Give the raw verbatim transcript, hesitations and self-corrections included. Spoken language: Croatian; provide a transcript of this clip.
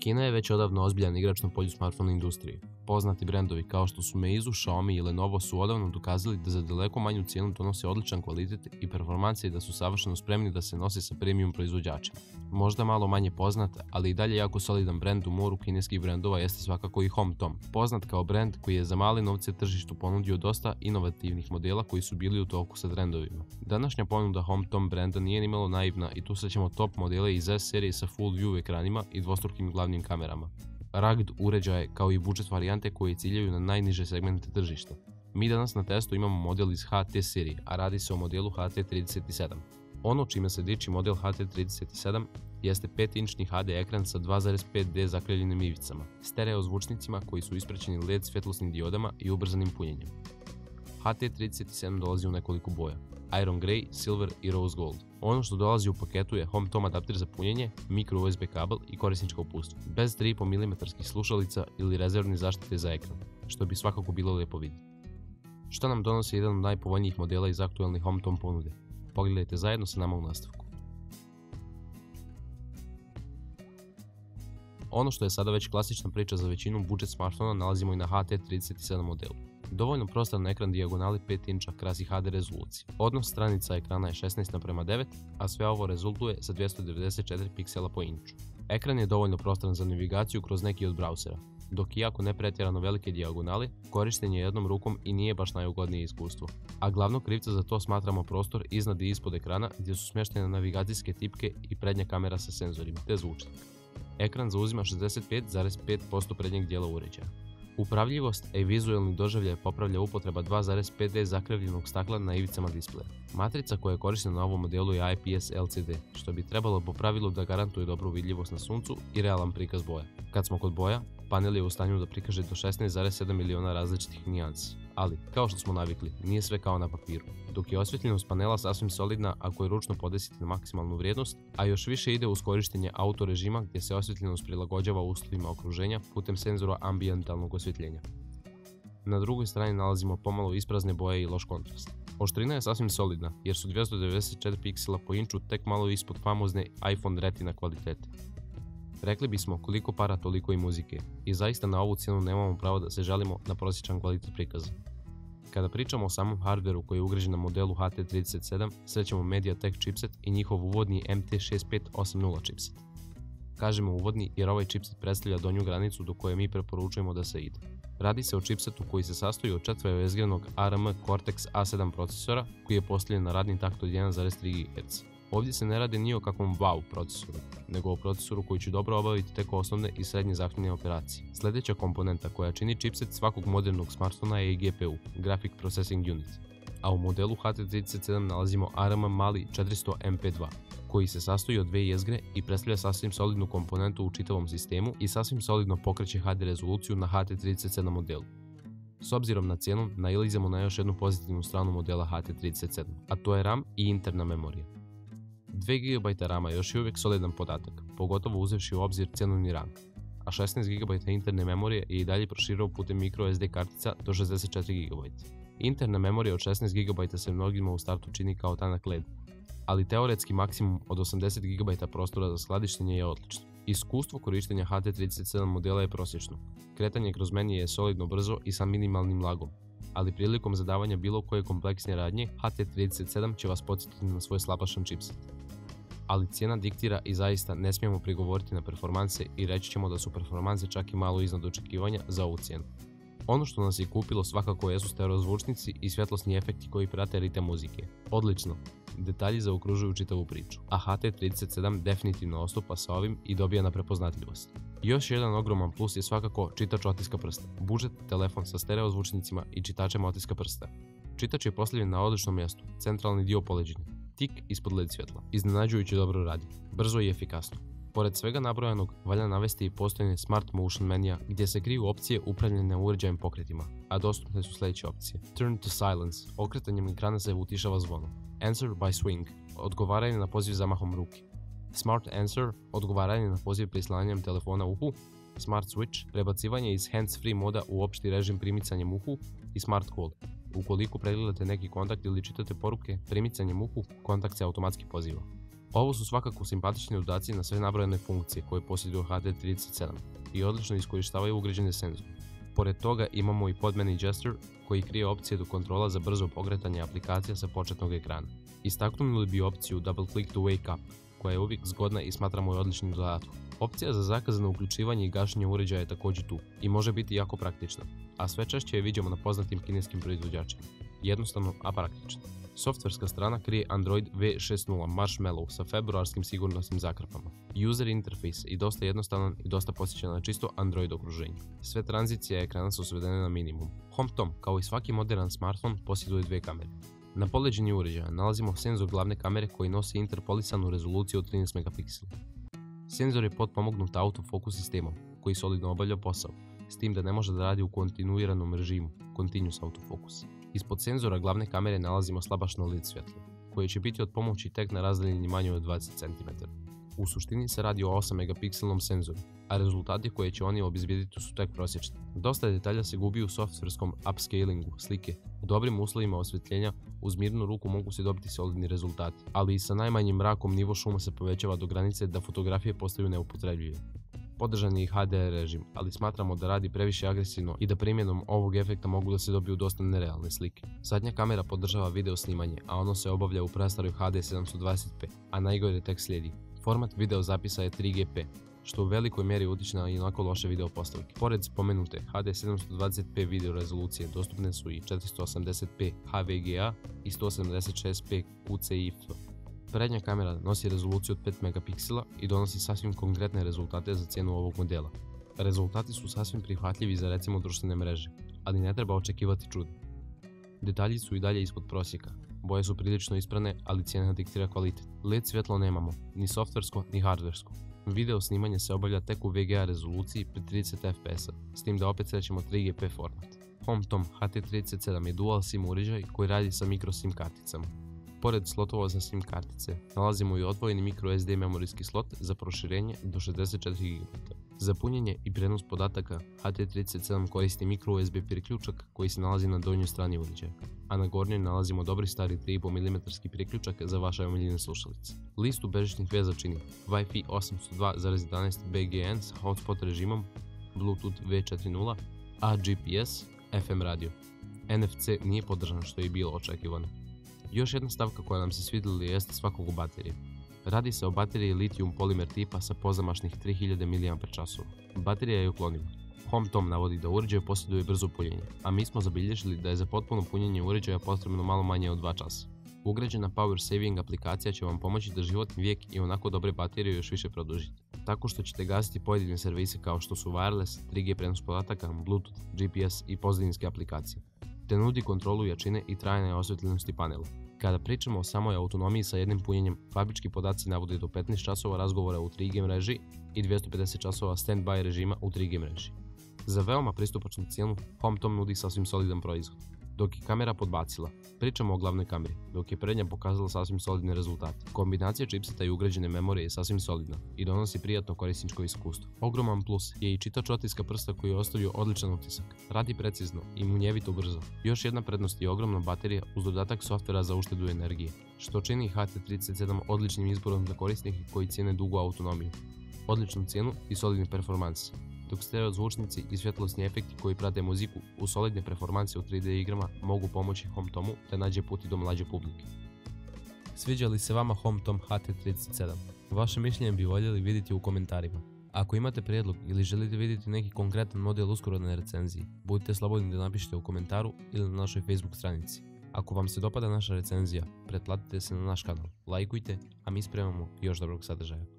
Kina je već odavno ozbiljan igrač na polju smartphone industrije. Poznati brendovi kao što su Meizu, Xiaomi i Lenovo su odavno dokazali da za daleko manju cijenu donose odličan kvalitet i performanse i da su savršeno spremni da se nose sa premium proizvođačima. Možda malo manje poznat, ali i dalje jako solidan brend u moru kineskih brendova jeste svakako i HomTom, poznat kao brend koji je za male novce tržištu ponudio dosta inovativnih modela koji su bili u toku sa trendovima. Današnja ponuda HomTom brenda nije ni malo naivna i tu srećemo top modele iz S serije sa full view ekranima i dvostrukim glavnim kamerama, rugged uređaje kao i budžet varijante koje ciljaju na najniže segmente tržišta. Mi danas na testu imamo model iz H T serije, a radi se o modelu H T trideset sedam. Ono čime se diči model H T trideset sedam jeste pet inčni H D ekran sa dva zarez pet D zakrivljenim ivicama, stereo zvučnicima koji su ispraćeni L E D svjetlosnim diodama i ubrzanim punjenjem. H T trideset sedam dolazi u nekoliko boja, Iron Grey, Silver i Rose Gold. Ono što dolazi u paketu je HomTom adapter za punjenje, microUSB kabel i korisničko uputstvo, bez tri i po milimetarskih slušalica ili rezervne zaštite za ekran, što bi svakako bilo lijepo vidjeti. Što nam donosi jedan od najpovoljnijih modela iz aktualnih HomTom ponude? Pogledajte zajedno sa nama u nastavku. Ono što je sada već klasična priča za većinu budžet smartfona nalazimo i na H T trideset sedam modelu. Dovoljno prostran ekran dijagonali pet inča krasi H D rezoluciju. Odnos stranica ekrana je šesnaest naprema devet, a sve ovo rezultuje sa dvjesto devedeset četiri piksela po inču. Ekran je dovoljno prostran za navigaciju kroz neki od brausera, dok iako ne pretjerano velike dijagonale, korišten je jednom rukom i nije baš najugodnije iskustvo. A glavnog krivca za to smatramo prostor iznad i ispod ekrana gdje su smještene navigacijske tipke i prednja kamera sa senzorima te zvučnik. Ekran zauzima šezdeset pet zarez pet posto prednjeg dijela uređaja. Upravljivost i vizualni doživljaj popravlja upotreba dva zarez pet D zakrivljenog stakla na ivicama displeja. Matrica koja je korištena na ovom modelu je I P S L C D, što bi trebalo po pravilu da garantuje dobru vidljivost na suncu i realan prikaz boja. Kad smo kod boja, panel je u stanju da prikaže do šesnaest zarez sedam miliona različitih nijansi, ali, kao što smo navikli, nije sve kao na papiru. Dok je osvjetljenost panela sasvim solidna ako je ručno podesite na maksimalnu vrijednost, a još više ide uz korištenje auto režima gdje se osvjetljenost prilagođava uslovima okruženja putem senzora ambijentalnog osvjetljenja. Na drugoj strani nalazimo pomalo isprazne boje i loš kontrast. Oštrina je sasvim solidna jer su dvjesto devedeset četiri piksela po inču tek malo ispod famozne iPhone retina kvalitete. Rekli bismo koliko para toliko i muzike i zaista na ovu cijenu nemamo pravo da se žalimo na prosječan kvalitet prikaza. Kada pričamo o samom hardveru koji je ugrađen na modelu H T trideset sedam, srećemo MediaTek chipset i njihov uvodni M T šest pet osam nula chipset. Kažemo uvodni jer ovaj chipset predstavlja donju granicu do koje mi preporučujemo da se ide. Radi se o chipsetu koji se sastoji od četverozgrannog A R M Cortex A sedam procesora koji je postavljen na radni takt od jedan zarez tri gigaherca. Ovdje se ne radi ni o kakvom wow procesoru, nego o procesoru koji će dobro obaviti tek osnovne i srednje zahtjevne operacije. Sljedeća komponenta koja čini chipset svakog modernog smartfona je i G P U, Graphic Processing Unit, a u modelu H T trideset sedam nalazimo A R M Mali četiristo M P dva, koji se sastoji od dve jezgre i predstavlja sasvim solidnu komponentu u čitavom sistemu i sasvim solidno pokreće H D rezoluciju na H T trideset sedam modelu. S obzirom na cijenu, nailazimo na još jednu pozitivnu stranu modela H T trideset sedam, a to je RAM i interna memorija. dva gigabyte rama je još i uvijek solidan podatak, pogotovo uzevši u obzir cjenovni rang, a šesnaest gigabyte interne memorije je i dalje proširao putem microSD kartica do šezdeset četiri gigabyte. Interna memorija od šesnaest gigabyte se mnogima u startu čini kao tanak led, ali teoretski maksimum od osamdeset gigabyte prostora za skladištenje je odlično. Iskustvo korištenja H T trideset sedam modela je prosječno. Kretanje kroz menije je solidno brzo i sa minimalnim lagom, ali prilikom zadavanja bilo koje kompleksne radnje, H T trideset sedam će vas podsjetiti na svoj slabašan chipset. Ali cijena diktira i zaista ne smijemo prigovoriti na performanse i reći ćemo da su performanse čak i malo iznad očekivanja za ovu cijenu. Ono što nas je kupilo svakako jesu stereo zvučnici i svjetlosni efekti koji prate ritam muzike. Odlično, detalji zaokružuju čitavu priču, a H T trideset sedam definitivno ostupa sa ovim i dobija na prepoznatljivosti. Još jedan ogroman plus je svakako čitač otiska prsta, budžet telefon sa stereo zvučnicima i čitačem otiska prsta. Čitač je postavljen na odličnom mjestu, centralni dio poleđine, tik ispod L E D svjetla, iznenađujući dobro radi, brzo i efikasno. Pored svega nabrojanog, valja navesti i postojanje Smart Motion menija gdje se kriju opcije upravljanja uređajem pokretima, a dostupne su sljedeće opcije. Turn to silence, okretanjem ekrana se utišava zvono. Answer by swing, odgovaranje na poziv zamahom ruke. Smart answer, odgovaranje na poziv prislanjem telefona uhu. Smart switch, prebacivanje iz hands-free moda u opšti režim primicanjem uhu. I smart call, ukoliko pregledate neki kontakt ili čitate poruke, primicanjem uhu kontakt se automatski poziva. Ovo su svakako simpatični dodaci na sve nabrojene funkcije koje posjeduju H T trideset sedam i odlično iskorištavaju ugrađene senzore. Pored toga imamo i podmeni gesture koji krije opcije do kontrola za brzo pokretanje aplikacija sa početnog ekrana. Istaknuli bi opciju Double Click to Wake Up koja je uvijek zgodna i smatramo je odličnim dodatkom. Opcija za zakazano uključivanje i gašenje uređaja je također tu i može biti jako praktična, a sve češće je vidimo na poznatim kineskim proizvođačima. Jednostavno, a praktično. Softverska strana krije Android V šezdeset Marshmallow sa februarskim sigurnosnim zakrpama, user interface i dosta jednostavan i dosta podsjeća na čisto Android okruženje. Sve tranzicije ekrana su svedene na minimum. HomTom, kao i svaki modern smartphone, posjeduje dve kamere. Na poleđini uređaja nalazimo senzor glavne kamere koji nosi interpolisanu rezoluciju od trinaest megapiksela. Senzor je potpomognut autofokus sistemom koji solidno obavlja posao, s tim da ne može da radi u kontinuiranom režimu, continuous autofocus. Ispod senzora glavne kamere nalazimo slabašno L E D svjetlo, koje će biti od pomoći tek na razdaljini manje od dvadeset centimetara. U suštini se radi o osam megapikselnom senzoru, a rezultati koje će oni obizbijediti su tek prosječni. Dosta detalja se gubi u softverskom upscalingu slike, u dobrim uslovima osvjetljenja uz mirnu ruku mogu se dobiti solidni rezultati, ali i sa najmanjim mrakom nivo šuma se povećava do granice da fotografije postaju neupotrebljive. Podržan je i H D R režim, ali smatramo da radi previše agresivno i da primjenom ovog efekta mogu da se dobiju dosta nerealne slike. Zadnja kamera podržava video snimanje, a ono se obavlja u prastaroj H D sedamsto dvadeset p, a najgore tek slijedi. Format video zapisa je tri G P, što u velikoj mjeri utiče na inako loše video postavke. Pored spomenute H D sedamsto dvadeset p video rezolucije dostupne su i četiristo osamdeset p H V G A i sto sedamdeset šest p Q C I F dva. Prednja kamera nosi rezoluciju od pet megapiksela i donosi sasvim konkretne rezultate za cijenu ovog modela. Rezultati su sasvim prihvatljivi za recimo društvene mreže, ali ne treba očekivati čudo. Detalji su i dalje ispod prosjeka, boje su prilično isprane, ali cijena diktira kvalitet. L E D svjetlo nemamo, ni softversko, ni hardversko. Video snimanje se obavlja tek u V G A rezoluciji pri trideset ef pe es, s tim da opet srećemo tri G P format. HomTom H T trideset sedam je dual SIM uređaj koji radi sa micro SIM karticama. Pored slotova za SIM kartice, nalazimo i odvojeni microSD memorijski slot za proširenje do šezdeset četiri giga bajta. Za punjenje i prenos podataka, H T trideset sedam koristi microUSB priključak koji se nalazi na donjoj strani uređaja, a na gornjoj nalazimo dobri stari tri i po milimetarski priključak za vaše omiljene slušalice. Listu bežičnih veza čini Wi-Fi osam nula dva tačka jedanaest B G N sa hotspot režimom, Bluetooth dve tačka četiri nula, a G P S, F M radio. N F C nije podržan što je i bilo očekivano. Još jedna stavka koja nam se svidjela jeste svakako baterije. Radi se o bateriji litijum polimer tipa sa pozamašnih tri hiljade miliampere časova. Baterija je ukloniva. HomTom navodi da uređaj posjeduje brzo punjenje, a mi smo zabilježili da je za potpuno punjenje uređaja potrebno malo manje od dva časa. Ugrađena Power Saving aplikacija će vam pomoći da životni vijek i onako dobre baterije još više produžite, tako što ćete gasiti pojedine servise kao što su wireless, tri G prenos podataka, Bluetooth, G P S i pozadinske aplikacije, te nudi kontrolu jačine i trajne osvjetljenosti panela. Kada pričamo o samoj autonomiji sa jednim punjenjem, fabrički podaci navode do petnaest časova razgovora u tri G mreži i dvjesto pedeset časova stand-by režima u tri G mreži. Za veoma pristupačnu cijenu, HomTom nudi sasvim solidan proizvod. Dok je kamera podbacila, pričamo o glavnoj kameri, dok je prednja pokazala sasvim solidne rezultate. Kombinacija čipseta i ugrađene memorije je sasvim solidna i donosi prijatno korisničko iskustvo. Ogroman plus je i čitač otiska prsta koji je ostavio odličan utisak. Radi precizno i munjevito brzo. Još jedna prednost je ogromna baterija uz dodatak softvera za uštedu energije, što čini H T trideset sedam odličnim izborom za korisnike koji cijene dugu autonomiju, odličnu cijenu i solidni performans, dok stereo zvučnici i svjetlosni efekti koji prate muziku u solidne performanse u tri D igrama mogu pomoći HomTomu da nađe put i do mlađe publike. Sviđa li se vama HomTom H T trideset sedam? Vaše mišljenje bi voljeli vidjeti u komentarima. Ako imate prijedlog ili želite vidjeti neki konkretan model uskoro na recenziji, budite slobodni da napišite u komentaru ili na našoj Facebook stranici. Ako vam se dopada naša recenzija, pretplatite se na naš kanal, lajkujte, a mi spremamo još dobrog sadržaja.